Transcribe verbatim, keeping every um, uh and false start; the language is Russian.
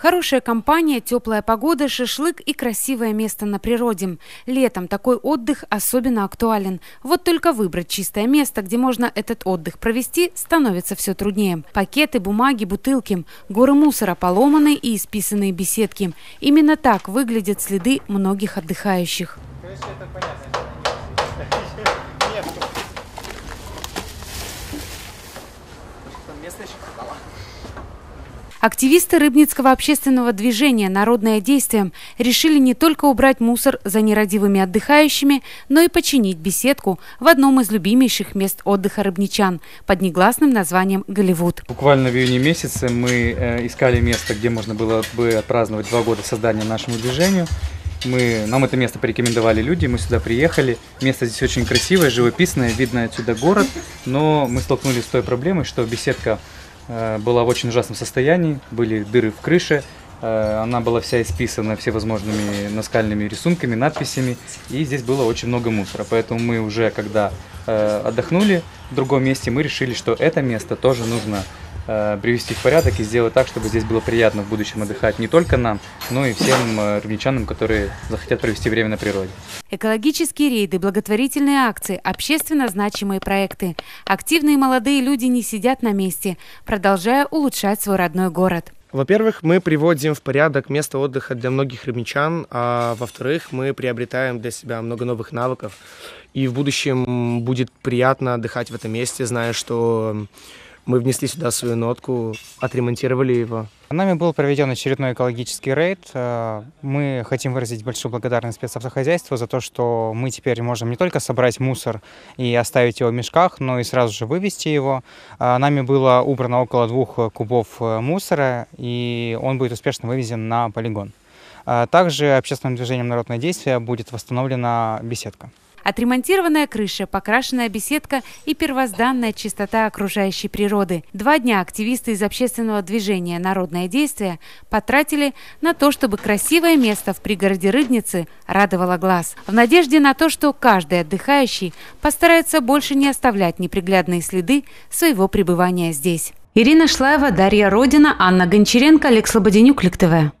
Хорошая компания, теплая погода, шашлык и красивое место на природе. Летом такой отдых особенно актуален. Вот только выбрать чистое место, где можно этот отдых провести, становится все труднее. Пакеты, бумаги, бутылки, горы мусора, поломанные и исписанные беседки. Именно так выглядят следы многих отдыхающих. Активисты Рыбницкого общественного движения «Народное действие» решили не только убрать мусор за нерадивыми отдыхающими, но и починить беседку в одном из любимейших мест отдыха рыбничан под негласным названием «Голливуд». Буквально в июне месяце мы искали место, где можно было бы отпраздновать два года создания нашему движению. Мы, нам это место порекомендовали люди, мы сюда приехали. Место здесь очень красивое, живописное, видно отсюда город, но мы столкнулись с той проблемой, что беседка была в очень ужасном состоянии, были дыры в крыше, она была вся исписана всевозможными наскальными рисунками, надписями, и здесь было очень много мусора. Поэтому мы уже, когда отдохнули в другом месте, мы решили, что это место тоже нужно привести в порядок и сделать так, чтобы здесь было приятно в будущем отдыхать не только нам, но и всем рыбничанам, которые захотят провести время на природе. Экологические рейды, благотворительные акции, общественно значимые проекты. Активные молодые люди не сидят на месте, продолжая улучшать свой родной город. Во-первых, мы приводим в порядок место отдыха для многих рыбничан, а во-вторых, мы приобретаем для себя много новых навыков. И в будущем будет приятно отдыхать в этом месте, зная, что мы внесли сюда свою нотку, отремонтировали его. Нами был проведен очередной экологический рейд. Мы хотим выразить большую благодарность спецавтохозяйству за то, что мы теперь можем не только собрать мусор и оставить его в мешках, но и сразу же вывести его. Нами было убрано около двух кубов мусора, и он будет успешно вывезен на полигон. Также общественным движением «Народное действие» будет восстановлена беседка. Отремонтированная крыша, покрашенная беседка и первозданная чистота окружающей природы. Два дня активисты из общественного движения «Народное действие» потратили на то, чтобы красивое место в пригороде Рыбницы радовало глаз. В надежде на то, что каждый отдыхающий постарается больше не оставлять неприглядные следы своего пребывания здесь. Ирина Шлаева, Дарья Родина, Анна Гончаренко, Олег Слободенюк, Лик ТВ.